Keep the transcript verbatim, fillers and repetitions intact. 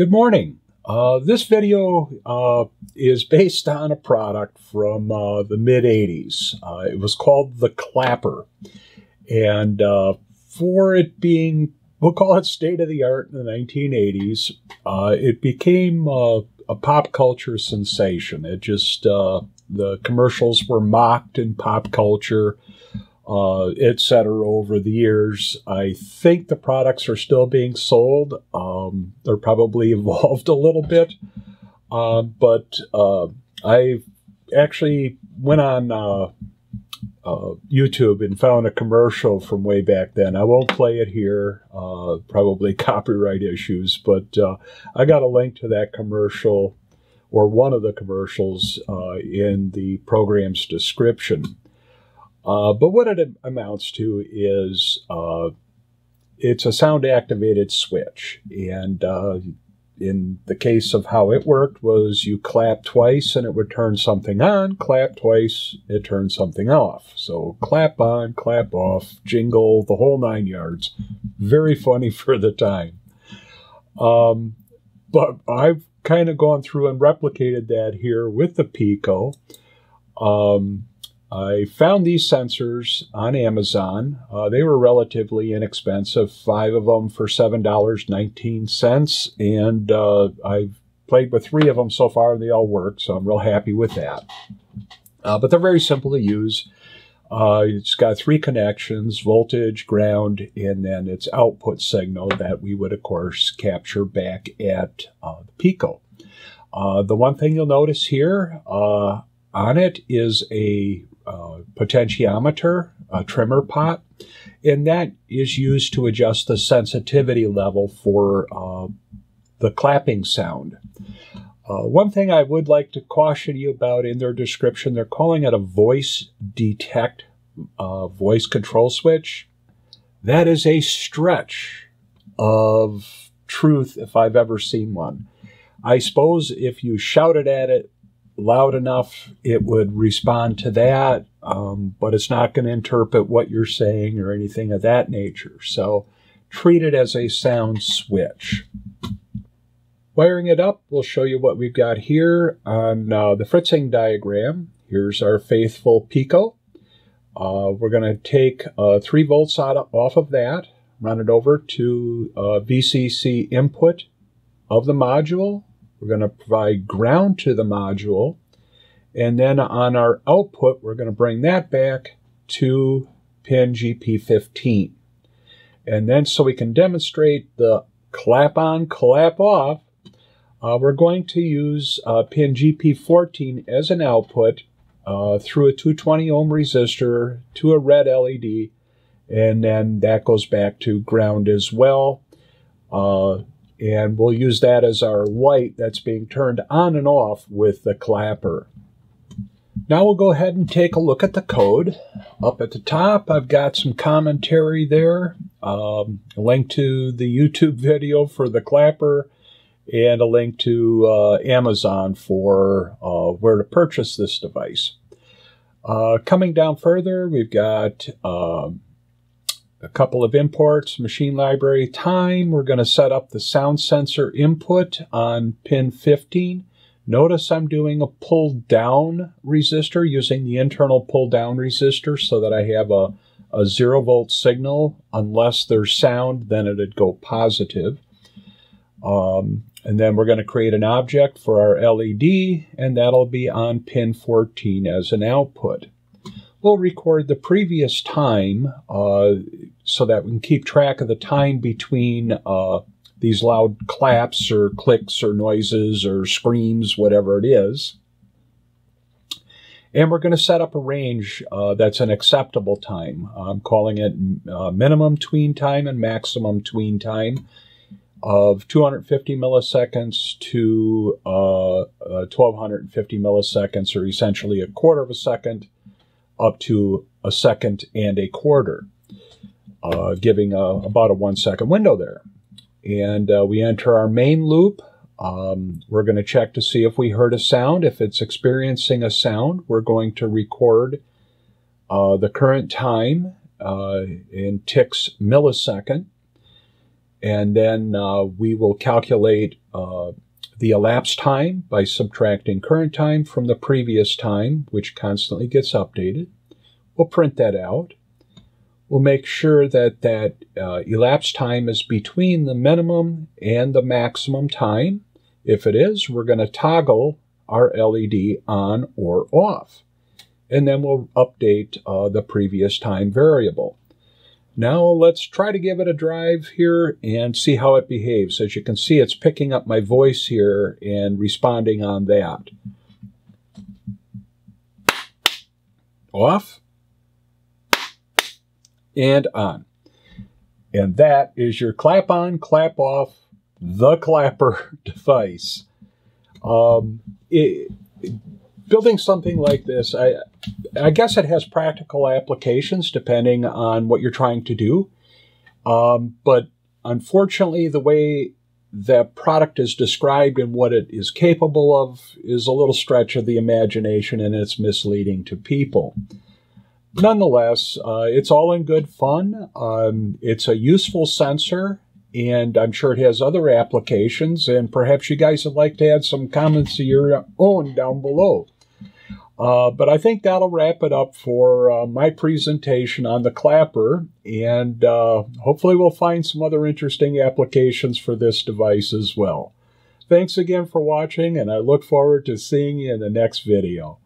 Good morning. Uh, this video uh, is based on a product from uh, the mid eighties. Uh, it was called the Clapper. And uh, for it being, we'll call it state-of-the-art in the nineteen eighties, uh, it became uh, a pop culture sensation. It just, uh, the commercials were mocked in pop culture, uh, et cetera, over the years. I think the products are still being sold. Um, they're probably evolved a little bit. Uh, but uh, I actually went on uh, uh, YouTube and found a commercial from way back then. I won't play it here, uh, probably copyright issues, but uh, I got a link to that commercial or one of the commercials uh, in the program's description. Uh, but what it amounts to is uh, it's a sound-activated switch. And uh, in the case of how it worked was you clap twice and it would turn something on, clap twice, it turned something off. So clap on, clap off, jingle, the whole nine yards. Very funny for the time. Um, but I've kind of gone through and replicated that here with the Pico. Um... I found these sensors on Amazon. Uh, they were relatively inexpensive, five of them for seven dollars and nineteen cents. And uh, I've played with three of them so far, and they all work, so I'm real happy with that. Uh, but they're very simple to use. Uh, it's got three connections, voltage, ground, and then its output signal that we would, of course, capture back at uh, the Pico. Uh, the one thing you'll notice here uh, on it is a Uh, potentiometer, a trimmer pot, and that is used to adjust the sensitivity level for uh, the clapping sound. Uh, one thing I would like to caution you about in their description, they're calling it a voice detect uh, voice control switch. That is a stretch of truth if I've ever seen one. I suppose if you shouted at it loud enough, it would respond to that, um, but it's not going to interpret what you're saying or anything of that nature. So treat it as a sound switch. Wiring it up, we'll show you what we've got here on uh, the Fritzing diagram. Here's our faithful Pico. Uh, we're going to take uh, three volts out of, off of that, run it over to uh, V C C input of the module. We're going to provide ground to the module, and then on our output, we're going to bring that back to pin G P fifteen. And then so we can demonstrate the clap on, clap off, uh, we're going to use uh, pin G P fourteen as an output uh, through a two twenty ohm resistor to a red L E D, and then that goes back to ground as well. Uh, And we'll use that as our light that's being turned on and off with the Clapper. Now we'll go ahead and take a look at the code. Up at the top, I've got some commentary there, um, a link to the YouTube video for the Clapper, and a link to uh, Amazon for uh, where to purchase this device. Uh, coming down further, we've got Uh, a couple of imports, machine library time. We're going to set up the sound sensor input on pin fifteen. Notice I'm doing a pull down resistor using the internal pull down resistor so that I have a, a zero volt signal. Unless there's sound, then it'd go positive. Um, and then we're going to create an object for our L E D, and that'll be on pin fourteen as an output. We'll record the previous time uh, so that we can keep track of the time between uh, these loud claps or clicks or noises or screams, whatever it is. And we're going to set up a range uh, that's an acceptable time. I'm calling it uh, minimum tween time and maximum tween time of two hundred fifty milliseconds to uh, uh, twelve fifty milliseconds, or essentially a quarter of a second, up to a second and a quarter, uh, giving a, about a one second window there. And uh, we enter our main loop. Um, we're going to check to see if we heard a sound. If it's experiencing a sound, we're going to record uh, the current time uh, in ticks millisecond. And then uh, we will calculate uh, the elapsed time by subtracting current time from the previous time, which constantly gets updated. We'll print that out. We'll make sure that that uh, elapsed time is between the minimum and the maximum time. If it is, we're going to toggle our L E D on or off. And then we'll update uh, the previous time variable. Now let's try to give it a drive here and see how it behaves. As you can see, it's picking up my voice here and responding on that. Off. And on. And that is your clap on, clap off, the Clapper device. Um, it, building something like this, I, I guess it has practical applications depending on what you're trying to do. Um, but unfortunately, the way the product is described and what it is capable of is a little stretch of the imagination, and it's misleading to people. Nonetheless, uh, it's all in good fun. Um, it's a useful sensor, and I'm sure it has other applications, and perhaps you guys would like to add some comments of your own down below. Uh, but I think that'll wrap it up for uh, my presentation on the Clapper, and uh, hopefully we'll find some other interesting applications for this device as well. Thanks again for watching, and I look forward to seeing you in the next video.